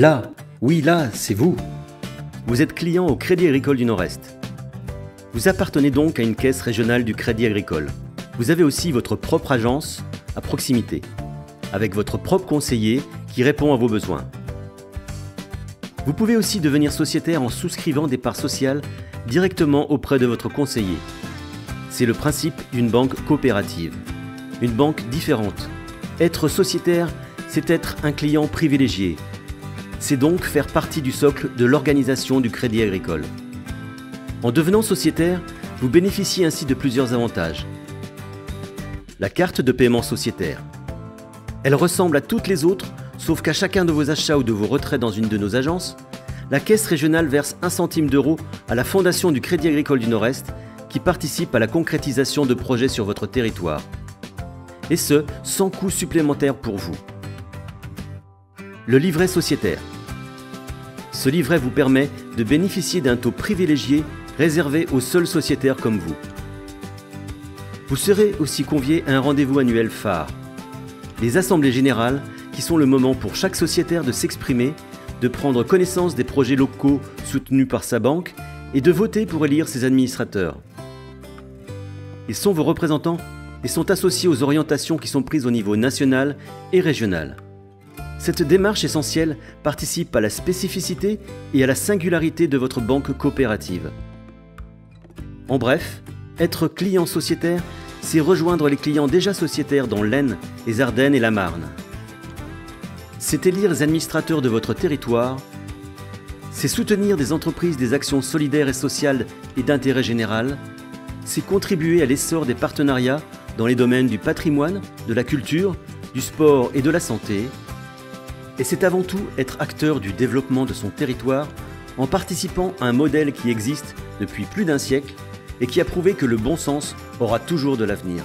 Là, oui là, c'est vous. Vous êtes client au Crédit Agricole du Nord-Est. Vous appartenez donc à une caisse régionale du Crédit Agricole. Vous avez aussi votre propre agence à proximité, avec votre propre conseiller qui répond à vos besoins. Vous pouvez aussi devenir sociétaire en souscrivant des parts sociales directement auprès de votre conseiller. C'est le principe d'une banque coopérative, une banque différente. Être sociétaire, c'est être un client privilégié. C'est donc faire partie du socle de l'organisation du Crédit Agricole. En devenant sociétaire, vous bénéficiez ainsi de plusieurs avantages. La carte de paiement sociétaire. Elle ressemble à toutes les autres, sauf qu'à chacun de vos achats ou de vos retraits dans une de nos agences, la Caisse régionale verse 1 centime d'euro à la Fondation du Crédit Agricole du Nord-Est qui participe à la concrétisation de projets sur votre territoire. Et ce, sans coût supplémentaire pour vous. Le livret sociétaire. Ce livret vous permet de bénéficier d'un taux privilégié réservé aux seuls sociétaires comme vous. Vous serez aussi convié à un rendez-vous annuel phare. Les assemblées générales qui sont le moment pour chaque sociétaire de s'exprimer, de prendre connaissance des projets locaux soutenus par sa banque et de voter pour élire ses administrateurs. Ils sont vos représentants et sont associés aux orientations qui sont prises au niveau national et régional. Cette démarche essentielle participe à la spécificité et à la singularité de votre banque coopérative. En bref, être client sociétaire, c'est rejoindre les clients déjà sociétaires dans l'Aisne, les Ardennes et la Marne. C'est élire les administrateurs de votre territoire, c'est soutenir des entreprises des actions solidaires et sociales et d'intérêt général, c'est contribuer à l'essor des partenariats dans les domaines du patrimoine, de la culture, du sport et de la santé, et c'est avant tout être acteur du développement de son territoire en participant à un modèle qui existe depuis plus d'1 siècle et qui a prouvé que le bon sens aura toujours de l'avenir.